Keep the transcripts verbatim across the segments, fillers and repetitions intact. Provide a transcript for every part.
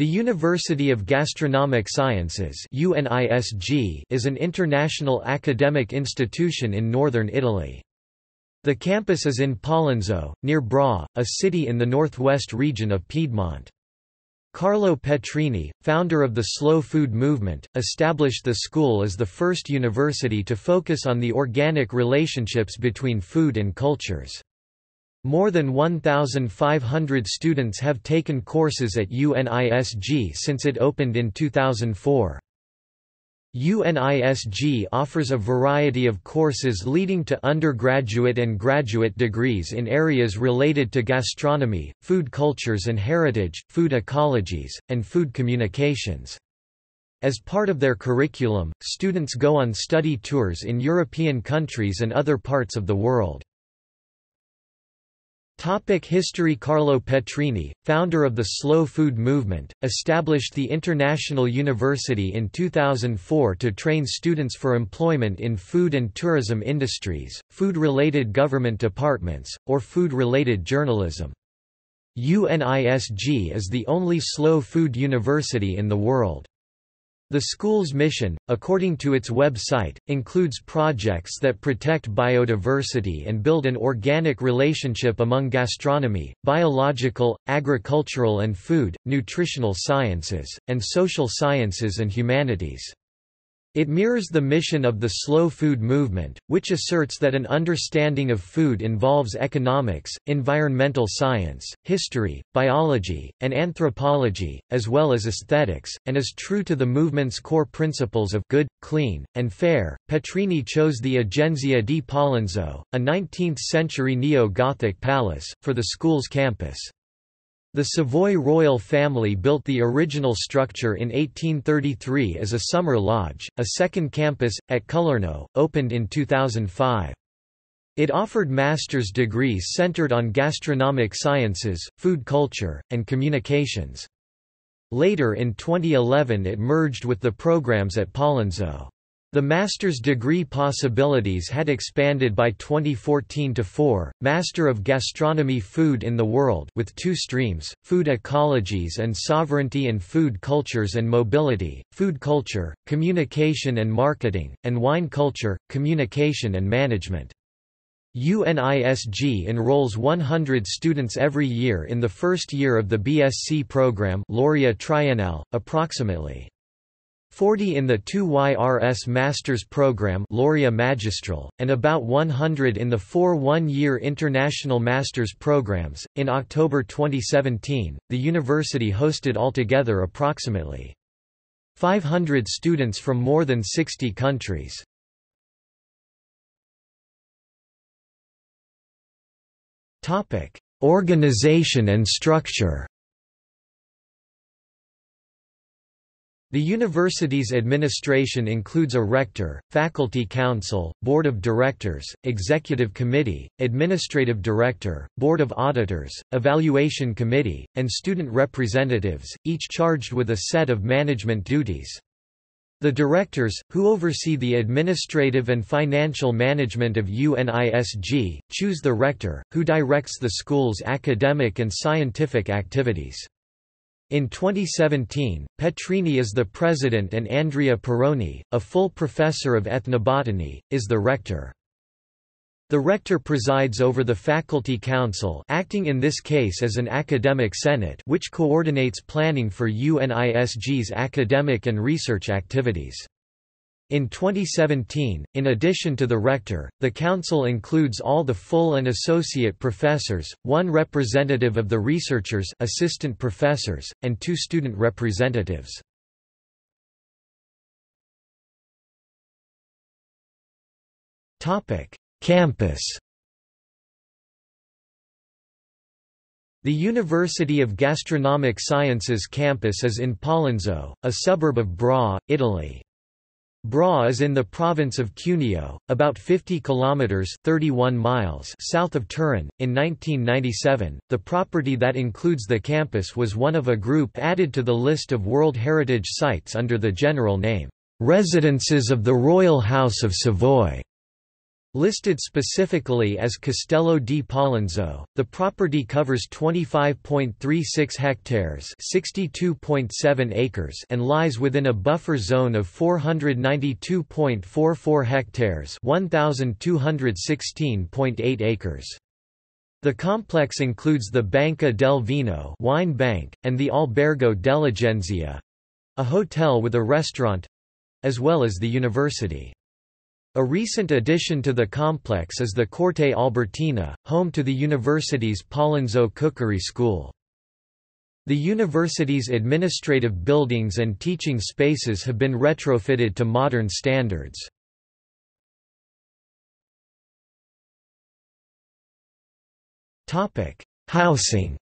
The University of Gastronomic Sciences is an international academic institution in northern Italy. The campus is in Pollenzo, near Bra, a city in the northwest region of Piedmont. Carlo Petrini, founder of the Slow Food Movement, established the school as the first university to focus on the organic relationships between food and cultures. More than one thousand five hundred students have taken courses at U N I S G since it opened in two thousand four. U N I S G offers a variety of courses leading to undergraduate and graduate degrees in areas related to gastronomy, food cultures and heritage, food ecologies, and food communications. As part of their curriculum, students go on study tours in European countries and other parts of the world. Topic history. Carlo Petrini, founder of the Slow Food Movement, established the International University in two thousand four to train students for employment in food and tourism industries, food-related government departments, or food-related journalism. U N I S G is the only slow food university in the world. The school's mission, according to its website, includes projects that protect biodiversity and build an organic relationship among gastronomy, biological, agricultural and food, nutritional sciences, and social sciences and humanities. It mirrors the mission of the Slow Food Movement, which asserts that an understanding of food involves economics, environmental science, history, biology, and anthropology, as well as aesthetics, and is true to the movement's core principles of good, clean, and fair. Petrini chose the Agenzia di Pollenzo, a nineteenth century neo-Gothic palace, for the school's campus. The Savoy Royal Family built the original structure in eighteen thirty-three as a summer lodge. A second campus, at Colorno, opened in two thousand five. It offered master's degrees centered on gastronomic sciences, food culture, and communications. Later in twenty eleven it merged with the programs at Polenzo. The master's degree possibilities had expanded by twenty fourteen to four, Master of Gastronomy Food in the World with two streams, Food Ecologies and Sovereignty and Food Cultures and Mobility, Food Culture, Communication and Marketing, and Wine Culture, Communication and Management. U N I S G enrolls one hundred students every year in the first year of the B S C program, Laurea Triennale, approximately. forty in the two years Master's Program Laurea Magistrale, and about one hundred in the four one-year International Master's Programs. In October twenty seventeen, the university hosted altogether approximately five hundred students from more than sixty countries. Topic: Organization and structure. The university's administration includes a rector, faculty council, board of directors, executive committee, administrative director, board of auditors, evaluation committee, and student representatives, each charged with a set of management duties. The directors, who oversee the administrative and financial management of U N I S G, choose the rector, who directs the school's academic and scientific activities. In twenty seventeen, Petrini is the president and Andrea Peroni, a full professor of ethnobotany, is the rector. The rector presides over the faculty council, acting in this case as an academic senate, which coordinates planning for U N I S G's academic and research activities. In twenty seventeen, in addition to the rector, the council includes all the full and associate professors, one representative of the researchers, assistant professors, and two student representatives. Topic: Campus. The University of Gastronomic Sciences campus is in Pollenzo, a suburb of Bra, Italy. Bra is in the province of Cuneo, about fifty kilometers (thirty-one miles) south of Turin. In nineteen ninety-seven, the property that includes the campus was one of a group added to the list of World Heritage Sites under the general name, Residences of the Royal House of Savoy. Listed specifically as Castello di Pollenzo, the property covers twenty-five point three six hectares (sixty-two point seven acres) and lies within a buffer zone of four hundred ninety-two point four four hectares (one thousand two hundred sixteen point eight acres). The complex includes the Banca del Vino wine bank, and the Albergo dell'Agenzia, a hotel with a restaurant, as well as the university. A recent addition to the complex is the Corte Albertina, home to the university's Polenzo Cookery School. The university's administrative buildings and teaching spaces have been retrofitted to modern standards. Housing.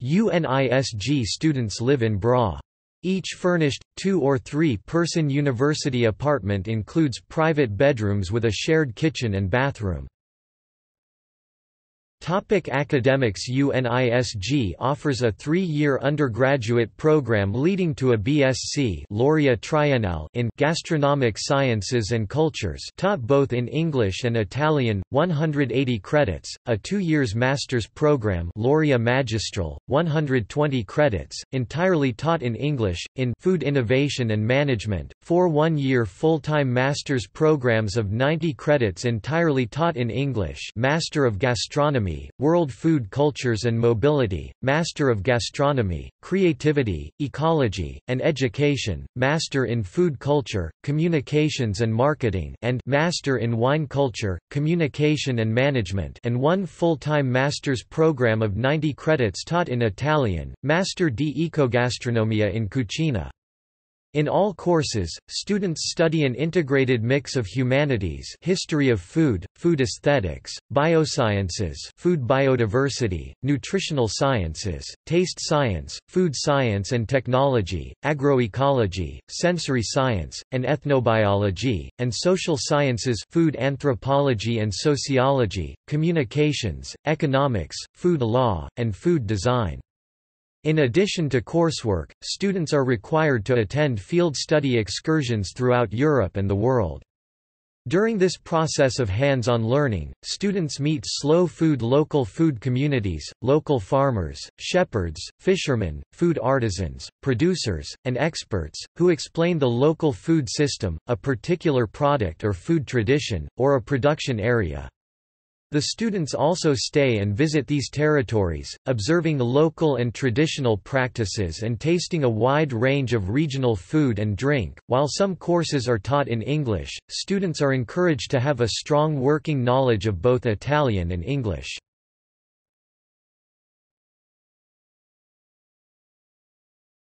U N I S G students live in Bra. Each furnished, two- or three-person university apartment includes private bedrooms with a shared kitchen and bathroom. Topic: Academics. U N I S G offers a three-year undergraduate program leading to a B S c Laurea Triennale in Gastronomic Sciences and Cultures, taught both in English and Italian, one hundred eighty credits, a two year master's program Laurea Magistrale, one hundred twenty credits, entirely taught in English, in Food Innovation and Management, four one-year full-time master's programs of ninety credits entirely taught in English Master of Gastronomy, World Food Cultures and Mobility, Master of Gastronomy, Creativity, Ecology, and Education, Master in Food Culture, Communications and Marketing, and Master in Wine Culture, Communication and Management, and one full-time master's program of ninety credits taught in Italian, Master di Ecogastronomia in Cucina. In all courses, students study an integrated mix of humanities, history of food, food aesthetics, biosciences, food biodiversity, nutritional sciences, taste science, food science and technology, agroecology, sensory science, and ethnobiology, and social sciences, food anthropology and sociology, communications, economics, food law, and food design. In addition to coursework, students are required to attend field study excursions throughout Europe and the world. During this process of hands-on learning, students meet slow food local food communities, local farmers, shepherds, fishermen, food artisans, producers, and experts, who explain the local food system, a particular product or food tradition, or a production area. The students also stay and visit these territories, observing local and traditional practices and tasting a wide range of regional food and drink. While some courses are taught in English, students are encouraged to have a strong working knowledge of both Italian and English.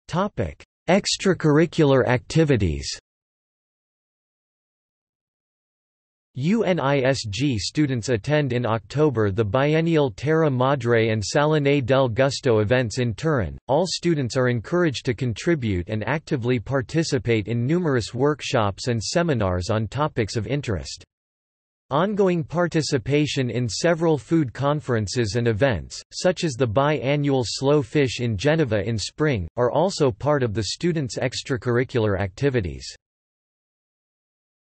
Topic: Extracurricular activities. U N I S G students attend in October the biennial Terra Madre and Salone del Gusto events in Turin. All students are encouraged to contribute and actively participate in numerous workshops and seminars on topics of interest. Ongoing participation in several food conferences and events, such as the biannual Slow Fish in Geneva in spring, are also part of the students' extracurricular activities.